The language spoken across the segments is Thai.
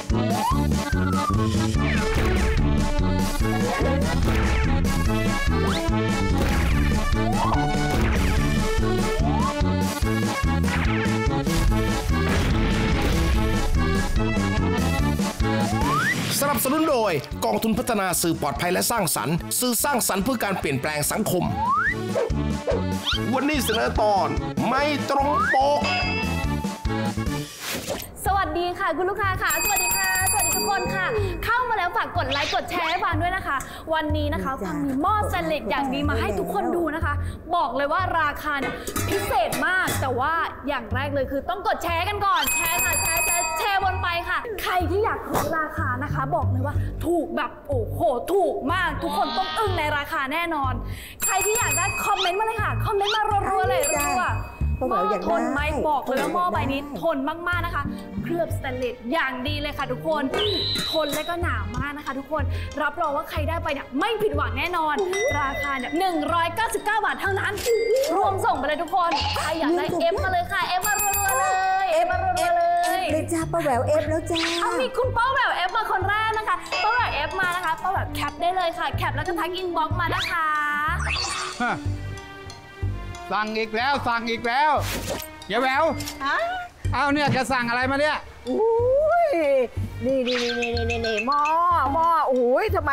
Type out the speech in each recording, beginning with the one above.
สนับสนุนโดยกองทุนพัฒนาสื่อปลอดภัยและสร้างสรรค์สื่อสร้างสรรค์เพื่อการเปลี่ยนแปลงสังคมวันนี้เสนอตอนไม่ตรงปกสวัสดีค่ะคุณลูกค้าค่ะสวัสดีค่ะสวัสดีทุกคนค่ะเข้ามาแล้วฝากกดไลค์กดแชร์ให้ฟังด้วยนะคะวันนี้นะคะฟังมีหม้อสแตนเลสอย่างดีมาให้ทุกคนดูนะคะบอกเลยว่าราคาเนี่ยพิเศษมากแต่ว่าอย่างแรกเลยคือต้องกดแชร์กันก่อนแชร์ค่ะแชร์วนไปค่ะใครที่อยากรู้ราคานะคะบอกเลยว่าถูกแบบโอ้โหถูกมากทุกคนต้องอึ้งในราคาแน่นอนใครที่อยากได้คอมเมนต์มาเลยค่ะคอมเมนต์มารัวๆเลยรัวหม้อทนไม่บอกเลยว่าหม้อใบนี้ทนมากๆนะคะเคลือบสแตนเลสอย่างดีเลยค่ะทุกคนทนและก็หนามากนะคะทุกคนรับรองว่าใครได้ไปเนี่ยไม่ผิดหวังแน่นอนราคาเนี่ย199 บาทเท่านั้นรวมส่งไปเลยทุกคนใครอยากได้เอฟมาเลยค่ะเอฟมารัวๆเลยเอฟมารัวๆเลยเลยจ้าป้าแหววเอฟแล้วจ้าเอามีคุณป้าแหววเอฟมาคนแรกนะคะป้าแหววเอฟมานะคะป้าแหววแคปได้เลยค่ะแคปแล้วก็ทักอินบ็อกซ์มานะคะสั่งอีกแล้วเยาแววเอาเนี่ยจะสั่งอะไรมาเนี่ยอุ้ยนี่หม้ออุ้ยทำไม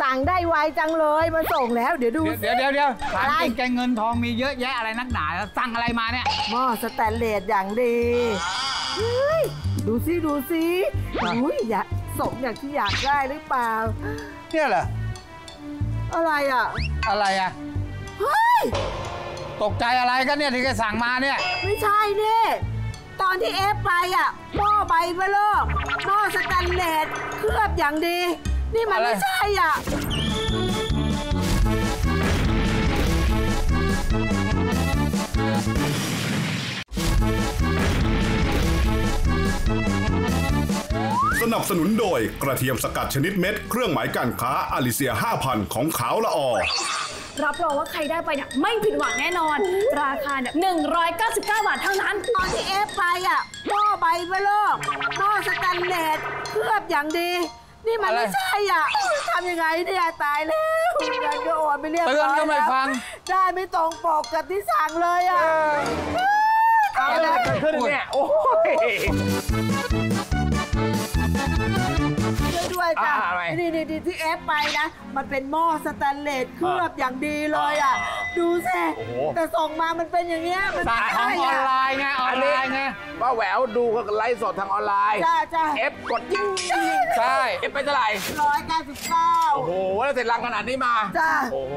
สั่งได้ไวจังเลยมาส่งแล้วเดี๋ยวอะไรแกเงินทองมีเยอะแยะอะไรนักหนาสั่งอะไรมาเนี่ยหม้อสแตนเลสอย่างดีดูสิอุ้ยอยากสมอย่างที่อยากได้หรือเปล่าเนี่ยเหรออะไรอ่ะเฮ้ยตกใจอะไรกันเนี่ยที่แกสั่งมาเนี่ยไม่ใช่นี่ตอนที่เอฟไปอ่ะหม้อใบเบลล์หม้อสแตนเลสเคลือบอย่างดีนี่มันไม่ใช่อ่ะสนับสนุนโดยกระเทียมสกัดชนิดเม็ดเครื่องหมายการค้าอาลิเซีย 5,000 ของขาวละออรับรองว่าใครได้ไปเนี่ยไม่ผิดหวังแน่นอนราคาเนี่ย199 บาทเท่านั้นตอนที่เอฟไปอ่ะหม้อใบเบลล์หม้อสแตนเลสเคลือบอย่างดีนี่มันไม่ใช่อ่ะทำยังไงเนี่ยตายแล้วเงินก็โอนไปเรียบร้อยแล้วเตือนก็ไม่ฟังได้ไม่ตรงปกกับที่สั่งเลยอ่ะเอาละขึ้นเนี่ยโอ้ยด้วยจ้ะนี่ที่เอฟไปนะมันเป็นหม้อสแตนเลสเคลือบอย่างดีเลยอ่ะดูสิแต่ส่งมามันเป็นอย่างเงี้ยมันสั่งทางออนไลน์ไงป้าแหววดูไลฟ์สดทางออนไลน์จ้าเอฟกดยิ่งใช่เอฟไปเท่าไหร่199โอ้โหแล้วเสร็จรังขนาดนี้มาจ้าโอ้โห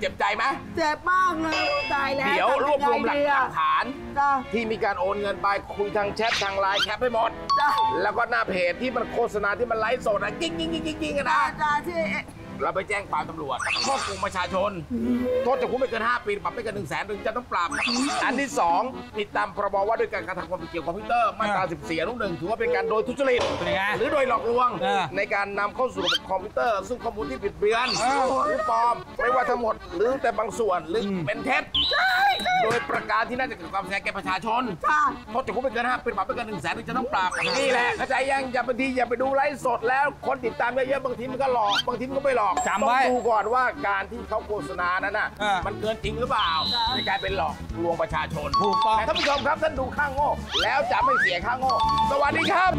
เจ็บใจไหมเจ็บมากเลยตายแล้วเดี๋ยวรวบรวมหลักฐานที่มีการโอนเงินไปคุยทางแชททางไลน์แคปให้หมดแล้วก็หน้าเพจที่มันโฆษณาที่มันไลฟ์สดนะกิ้งกันนะเราไปแจ้งความตำรวจข้อโกงประชาชนโทษจำคุกไม่เกิน5 ปีปรับไม่เกิน 100,000 ถึงจะต้องปรับอันที่2ผิดตามพรบว่าด้วยการกระทำความผิดเกี่ยวกับคอมพิวเตอร์มาตรา14 อนุ 1ถือว่าเป็นการโดยทุจริตหรือโดยหลอกลวงในการนำเข้าสู่ระบบคอมพิวเตอร์ซึ่งข้อมูลที่ผิดเบี้ยนหรือปลอมไม่ว่าทั้งหมดหรือแต่บางส่วนหรือเป็นเท็จโดยประการที่น่าจะเกิดความเสียหายแก่ประชาชนโทษจำคุกไม่เกิน5 ปีปรับไม่เกิน 100,000 ถึงจะต้องปรับนี่แหละเข้าใจยังอย่าไปดูไลฟ์สดแล้วคนติดตามเยอะๆบางทีมันก็หลอกบางทีมันก็ไม่หลอกต้องดูก่อนว่าการที่เขาโฆษณานั้นน่ะมันเกินจริงหรือเปล่าในการเป็นหลอกลวงประชาชนถูกต้องท่านผู้ชมครับท่านดูข้างโง่แล้วจะไม่เสียข้างโง่สวัสดีครับ